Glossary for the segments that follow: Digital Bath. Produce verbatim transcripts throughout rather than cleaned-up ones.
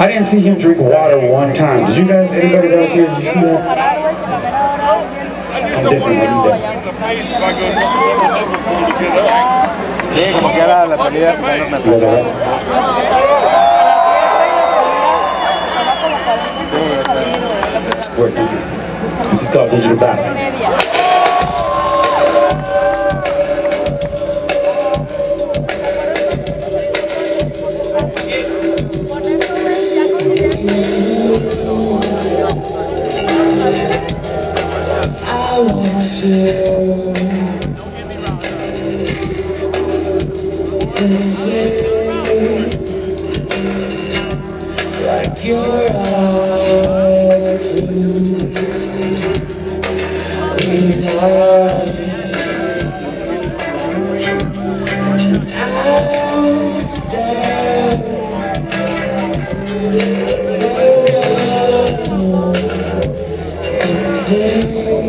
I didn't see him drink water one time. Did you guys, anybody that was here, did you see that? I'm different, I'm different. This is called Digital Bath. To sit like your eyes do in love. I'll stand and sing. You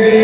you.